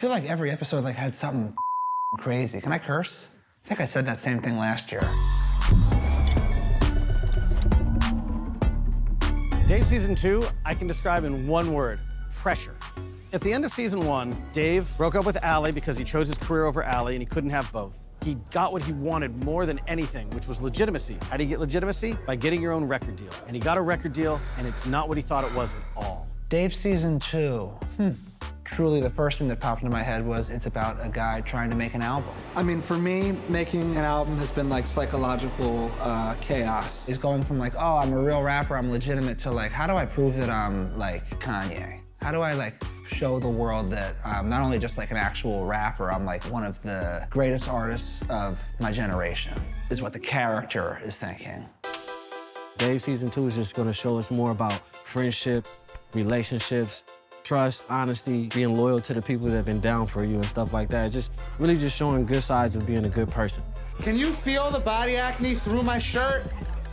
I feel like every episode like had something crazy. Can I curse? I think I said that same thing last year. Dave season 2, I can describe in one word: pressure. At the end of season 1, Dave broke up with Allie because he chose his career over Allie and he couldn't have both. He got what he wanted more than anything, which was legitimacy. How do you get legitimacy? By getting your own record deal. And he got a record deal, and it's not what he thought it was at all. Dave season 2, Truly, the first thing that popped into my head was it's about a guy trying to make an album. I mean, for me, making an album has been like psychological chaos. It's going from like, oh, I'm a real rapper, I'm legitimate, to like, how do I prove that I'm like Kanye? How do I like show the world that I'm not only just like an actual rapper, I'm like one of the greatest artists of my generation, is what the character is thinking. Dave season 2 is just gonna show us more about friendship, relationships, trust, honesty, being loyal to the people that have been down for you and stuff like that. Just really just showing good sides of being a good person. Can you feel the body acne through my shirt?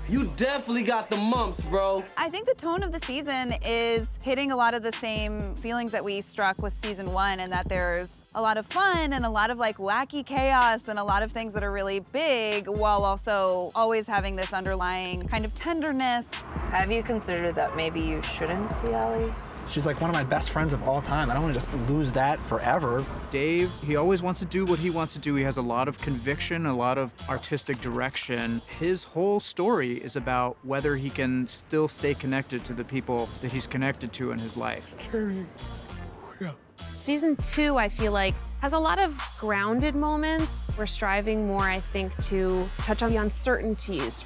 You definitely got the mumps, bro. I think the tone of the season is hitting a lot of the same feelings that we struck with season 1, and that there's a lot of fun and a lot of like wacky chaos and a lot of things that are really big while also always having this underlying kind of tenderness. Have you considered that maybe you shouldn't see Allie? She's like one of my best friends of all time. I don't want to just lose that forever. Dave, he always wants to do what he wants to do. He has a lot of conviction, a lot of artistic direction. His whole story is about whether he can still stay connected to the people that he's connected to in his life. Season 2, I feel like, has a lot of grounded moments. We're striving more, I think, to touch on the uncertainties,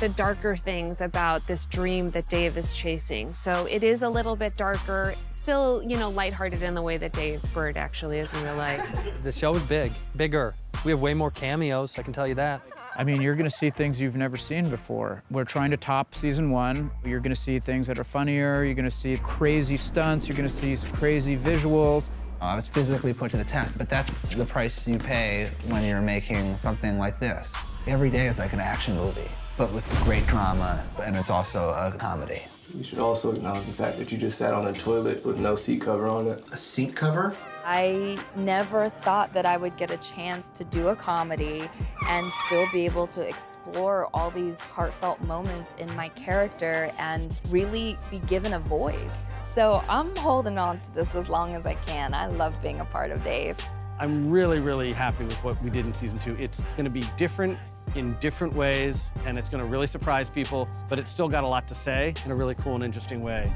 the darker things about this dream that Dave is chasing. So it is a little bit darker, still, you know, lighthearted in the way that Dave Burd actually is in real life. The show is big, bigger. We have way more cameos, I can tell you that. I mean, you're gonna see things you've never seen before. We're trying to top season 1. You're gonna see things that are funnier, you're gonna see crazy stunts, you're gonna see some crazy visuals. I was physically put to the test, but that's the price you pay when you're making something like this. Every day is like an action movie, but with great drama, and it's also a comedy. You should also acknowledge the fact that you just sat on a toilet with no seat cover on it. A seat cover? I never thought that I would get a chance to do a comedy and still be able to explore all these heartfelt moments in my character and really be given a voice. So I'm holding on to this as long as I can. I love being a part of Dave. I'm really, really happy with what we did in season 2. It's gonna be different in different ways, and it's gonna really surprise people, but it's still got a lot to say in a really cool and interesting way.